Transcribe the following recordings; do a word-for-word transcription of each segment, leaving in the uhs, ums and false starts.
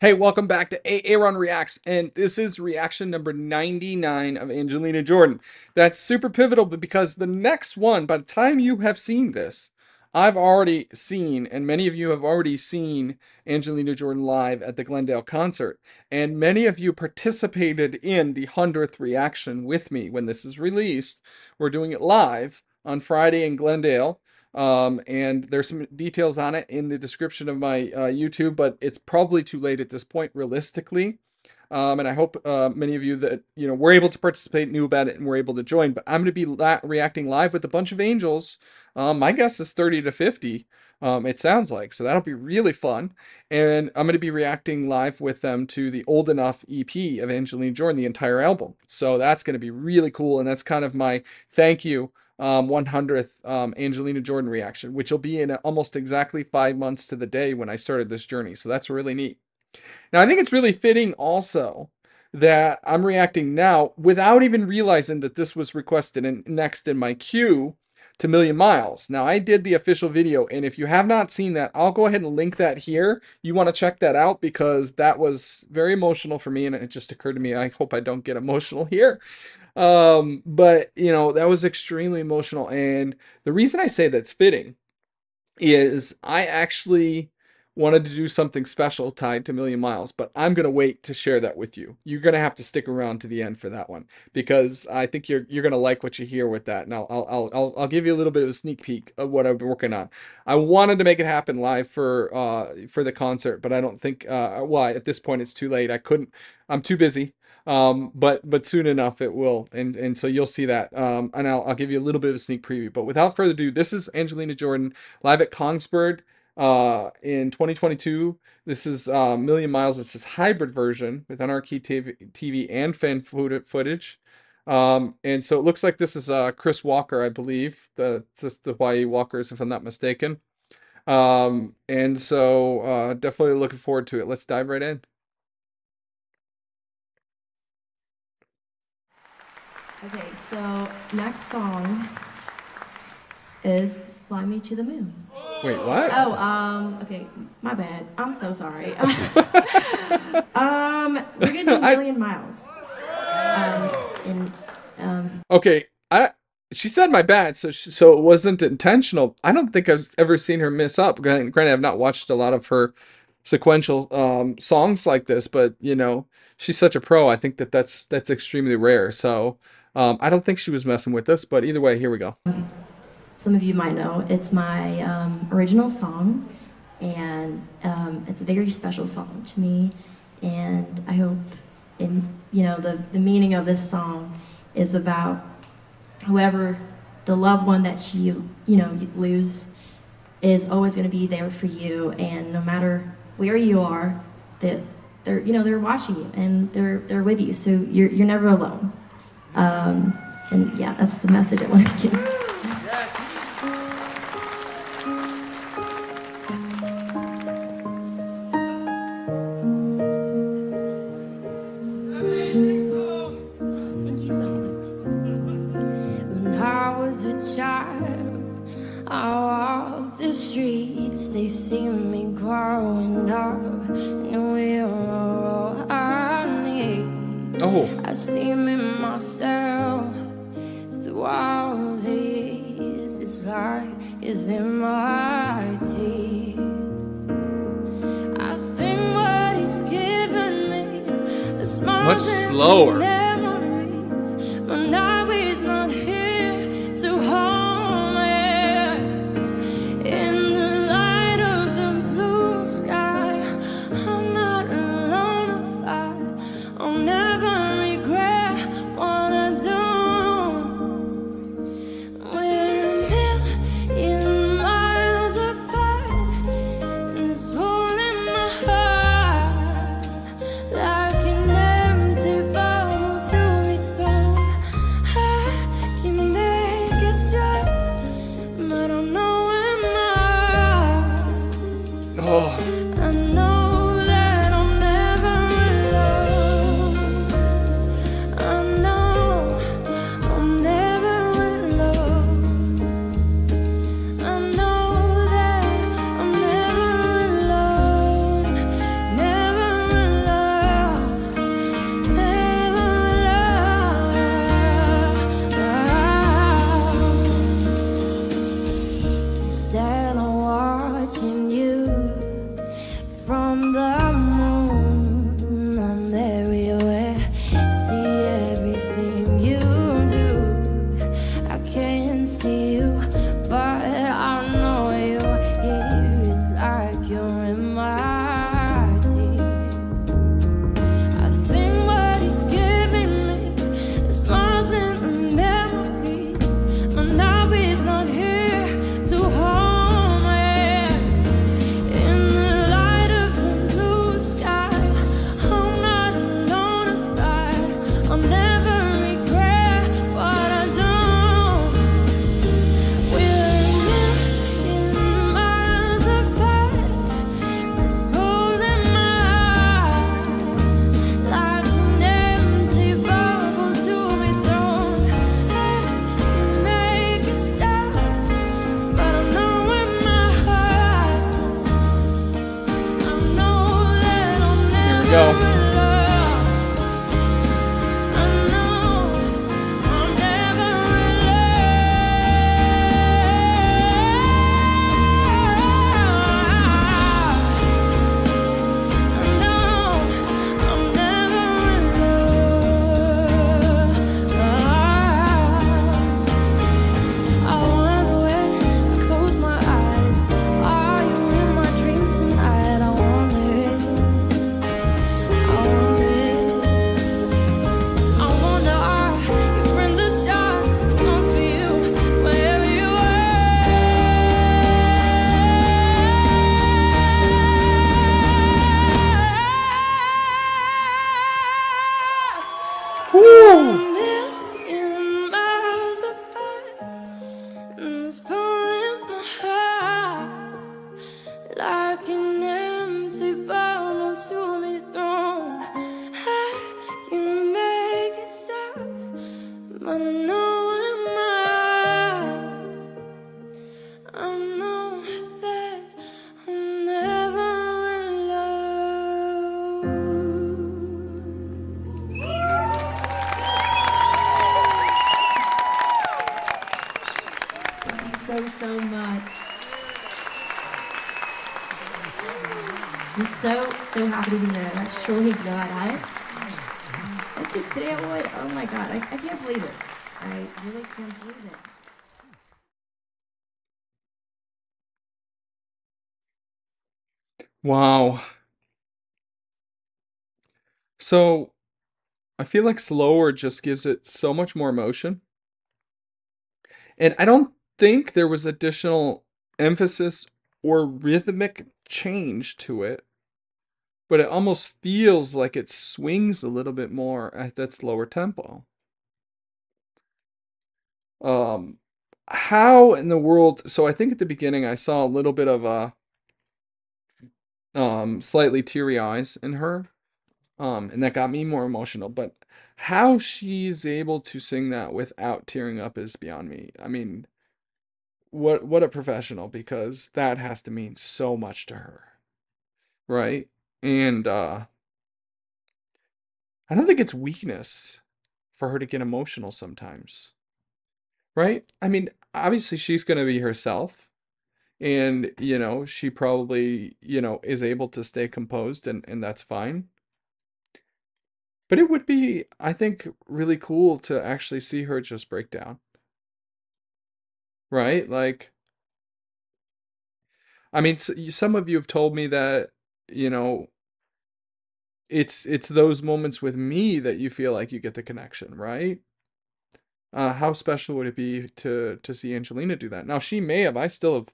Hey, welcome back to A-Aron Reacts, and this is reaction number ninety-nine of Angelina Jordan. That's super pivotal because the next one, by the time you have seen this, I've already seen, and many of you have already seen Angelina Jordan live at the Glendale concert, and many of you participated in the hundredth reaction with me when this is released. We're doing it live on Friday in Glendale. Um, and there's some details on it in the description of my uh, YouTube, but it's probably too late at this point, realistically. Um, and I hope uh, many of you that, you know, were able to participate, knew about it, and were able to join. But I'm going to be la reacting live with a bunch of angels. Um, my guess is thirty to fifty, um, it sounds like. So that'll be really fun. And I'm going to be reacting live with them to the Old Enough E P of Angelina Jordan, the entire album. So that's going to be really cool. And that's kind of my thank you. Um, hundredth um, Angelina Jordan reaction, which will be in almost exactly five months to the day when I started this journey. So that's really neat. Now, I think it's really fitting also that I'm reacting now without even realizing that this was requested and next in my queue to Million Miles. Now, I did the official video, and if you have not seen that, I'll go ahead and link that here. You want to check that out because that was very emotional for me, and it just occurred to me, I hope I don't get emotional here. Um, but, you know, that was extremely emotional, and the reason I say that's fitting is I actually wanted to do something special tied to Million Miles, but I'm going to wait to share that with you. You're going to have to stick around to the end for that one, because I think you're, you're going to like what you hear with that. And I'll, I'll, I'll, I'll give you a little bit of a sneak peek of what I've been working on. I wanted to make it happen live for, uh, for the concert, but I don't think, uh, well, at this point it's too late. I couldn't, I'm too busy. Um, but, but soon enough it will. And, and so you'll see that. Um, and I'll, I'll give you a little bit of a sneak preview, but without further ado, this is Angelina Jordan live at Kongsberg. Uh, in twenty twenty-two, this is uh, Million Miles. It's this hybrid version with N R K T V and fan footage. Um, and so it looks like this is uh, Chris Walker, I believe, the just the Y E Walkers, if I'm not mistaken. Um, and so uh, definitely looking forward to it. Let's dive right in. Okay, so next song is Fly Me to the Moon. Wait, what? Oh, um, okay, my bad. I'm so sorry. um, we're gonna do Million I... Miles. Um, and, um... Okay, I. She said my bad, so she, so it wasn't intentional. I don't think I've ever seen her miss up. Granted, I've not watched a lot of her sequential um songs like this, but you know, she's such a pro. I think that that's that's extremely rare. So, um, I don't think she was messing with us. But either way, here we go. Some of you might know it's my um, original song, and um, it's a very special song to me, and I hope in you know the, the meaning of this song is about whoever the loved one that you you know you lose is always going to be there for you, and no matter where you are, that they're, they're you know they're watching you and they're they're with you, so you're you're never alone, um, and yeah, that's the message I want to give. Streets, they see me growing up, and we are all I need. Oh. I see me myself through all the years. It's like it's in my teeth. I think what he's given me, the smile, much slower. Memories, but now he's not here to hold. Like an empty bowl and the moon. I'm everywhere, see everything you do. I can't see you, but I know you're here. It's like you're in my tears. I think what he's giving me is lost in the memories, but now we've not here to hold. So much. I'm so, so happy to be there. I'm sure he'd know I I think today I would. Oh my God, I, I can't believe it. I really can't believe it. Wow. So I feel like slower just gives it so much more emotion. And I don't think there was additional emphasis or rhythmic change to it, but it almost feels like it swings a little bit more at that slower tempo. Um, how in the world? So I think at the beginning I saw a little bit of a um, slightly teary eyes in her, um, and that got me more emotional. But how she's able to sing that without tearing up is beyond me. I mean, What what a professional, because that has to mean so much to her, right? And uh, I don't think it's weakness for her to get emotional sometimes, right? I mean, obviously she's going to be herself, and you know she probably you know is able to stay composed, and and that's fine. But it would be, I think, really cool to actually see her just break down. Right? Like, I mean, some of you have told me that, you know, it's it's those moments with me that you feel like you get the connection, right? Uh, how special would it be to, to see Angelina do that? Now, she may have, I still have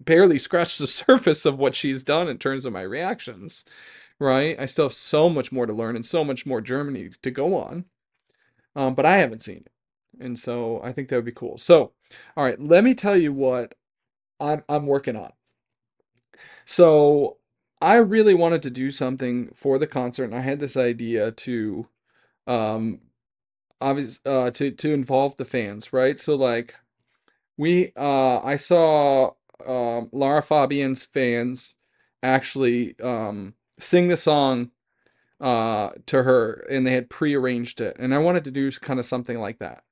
barely scratched the surface of what she's done in terms of my reactions, right? I still have so much more to learn and so much more Germany to go on, um, but I haven't seen it. And so I think that would be cool. So, all right, let me tell you what I'm, I'm working on. So I really wanted to do something for the concert, and I had this idea to, um, obvious, uh, to, to involve the fans, right? So like we, uh, I saw, um, Lara Fabian's fans actually, um, sing the song uh, to her, and they had pre-arranged it. And I wanted to do kind of something like that.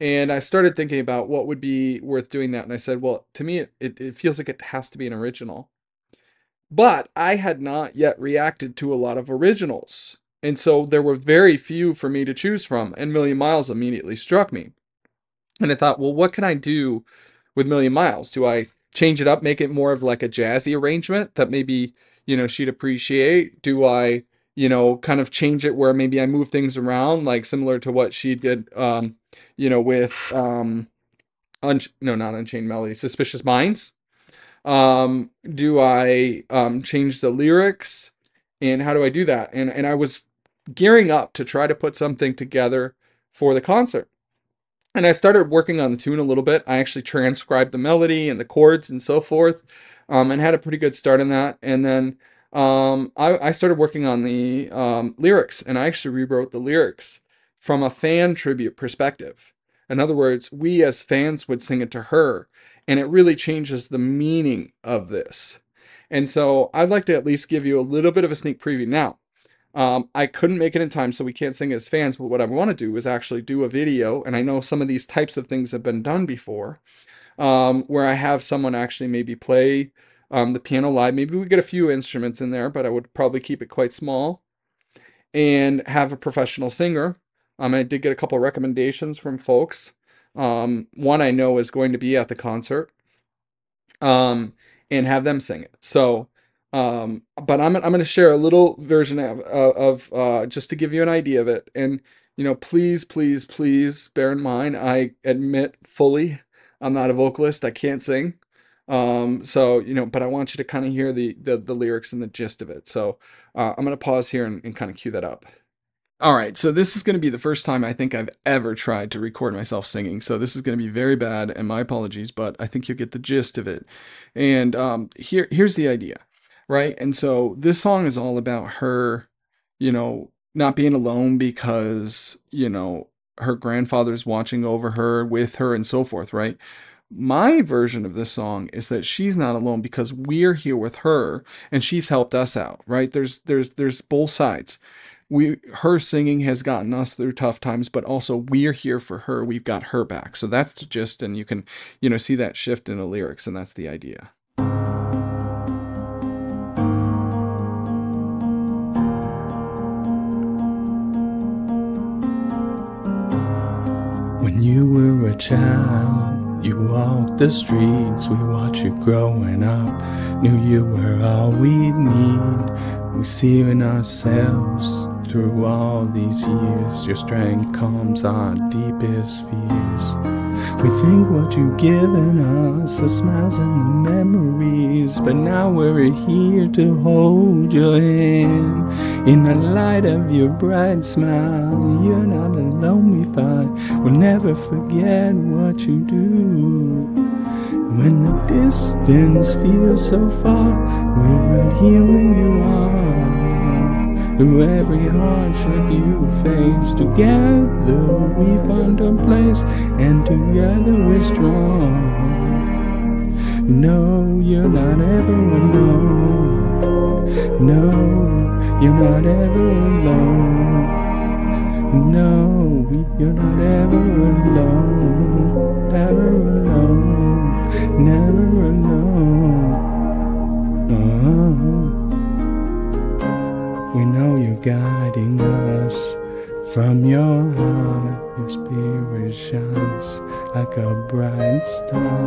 And I started thinking about what would be worth doing that. And I said, well, to me, it, it feels like it has to be an original. But I had not yet reacted to a lot of originals, and so there were very few for me to choose from, and Million Miles immediately struck me. And I thought, well, what can I do with Million Miles? Do I change it up, make it more of like a jazzy arrangement that maybe, you know, she'd appreciate? Do I, you know, kind of change it where maybe I move things around, like similar to what she did, um, you know, with, um, un no, not Unchained Melody, Suspicious Minds? Um, do I um, change the lyrics, and how do I do that? And, and I was gearing up to try to put something together for the concert. And I started working on the tune a little bit. I actually transcribed the melody and the chords and so forth, um, and had a pretty good start in that. And then um, I, I started working on the um, lyrics, and I actually rewrote the lyrics from a fan tribute perspective. In other words, we as fans would sing it to her. And it really changes the meaning of this. And so I'd like to at least give you a little bit of a sneak preview now. Um, I couldn't make it in time, so we can't sing as fans. But what I want to do is actually do a video. And I know some of these types of things have been done before, um, where I have someone actually maybe play um, the piano live. Maybe we get a few instruments in there, but I would probably keep it quite small and have a professional singer. Um, I did get a couple of recommendations from folks. Um, one I know is going to be at the concert, um, and have them sing it. So, um, but I'm, I'm going to share a little version of, of, uh, just to give you an idea of it. And, you know, please, please, please bear in mind, I admit fully, I'm not a vocalist. I can't sing. Um, so, you know, but I want you to kind of hear the, the, the lyrics and the gist of it. So, uh, I'm going to pause here and, and kind of cue that up. All right, so this is going to be the first time I think I've ever tried to record myself singing. So this is going to be very bad, and my apologies, but I think you'll get the gist of it. And um, here, here's the idea, right? And so this song is all about her, you know, not being alone because, you know, her grandfather's watching over her, with her, and so forth, right? My version of this song is that she's not alone because we're here with her, and she's helped us out, right? There's, there's, there's both sides. We, her singing has gotten us through tough times, but also we're here for her. We've got her back. So that's the gist, and you can, you know, see that shift in the lyrics, and that's the idea. When you were a child, you walked the streets. We watched you growing up. Knew you were all we'd need. We see you in ourselves through all these years. Your strength calms our deepest fears. We think what you've given us, the smiles and the memories, but now we're here to hold your hand. In the light of your bright smiles, you're not alone, we find. We'll never forget what you do. When the distance feels so far, we're right here where you are. Through every hardship you face, together we found a place, and together we're strong. No, you're not ever alone. No, you're not ever alone. No, you're not ever alone. Ever alone. Never alone. Oh. We know you're guiding us from your heart. Your spirit shines like a bright star.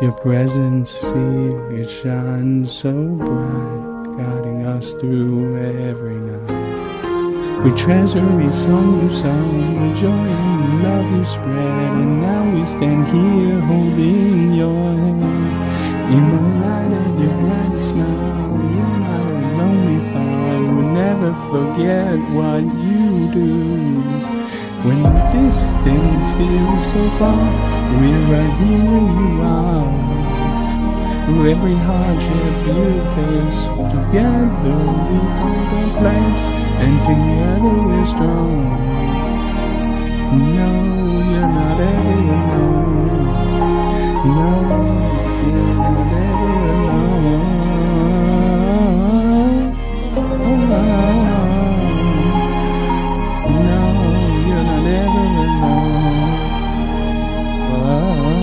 Your presence here, it shines so bright, guiding us through every night. We treasure every song you sung, the joy and the love you spread, and now we stand here holding your hand. In the light of your bright smile, we're not alone, we find. We'll never forget what you do. When the distance feels so far, we're right here where you are. Through every hardship you face, together we find a place, and together we're strong. No, you're not ever alone. No, you're not ever alone. No, you're not ever alone.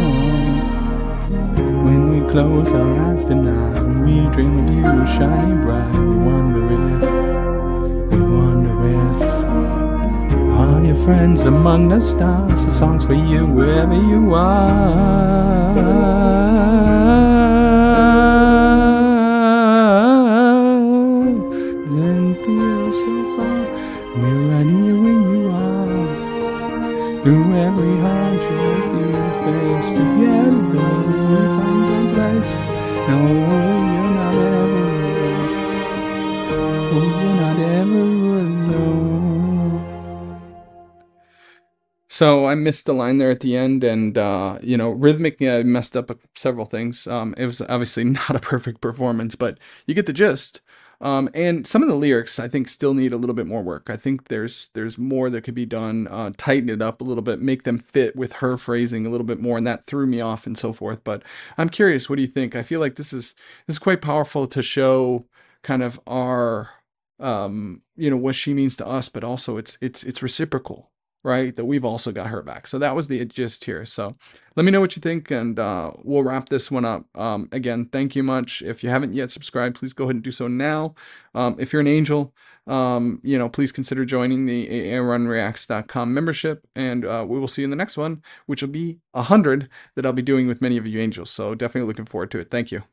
When we close our eyes tonight, we dream of you shining bright. We wonder if, we wonder if, are your friends among the stars? The song's for you wherever you are. Then feel so far, we're right here where you are. Through every hardship, your face together, we find a place. No, so I missed a line there at the end, and uh, you know, rhythmically I messed up several things. Um, it was obviously not a perfect performance, but you get the gist. Um, and some of the lyrics I think still need a little bit more work. I think there's there's more that could be done. Uh, tighten it up a little bit, make them fit with her phrasing a little bit more, and that threw me off and so forth. But I'm curious, what do you think? I feel like this is this is quite powerful to show kind of our um, you know, what she means to us, but also it's it's it's reciprocal. Right, that we've also got her back. So that was the gist here. So let me know what you think, and uh, we'll wrap this one up. Um, again, thank you much. If you haven't yet subscribed, please go ahead and do so now. Um, if you're an angel, um, you know, please consider joining the A Aron Reacts dot com membership, and uh, we will see you in the next one, which will be a hundred that I'll be doing with many of you angels. So definitely looking forward to it. Thank you.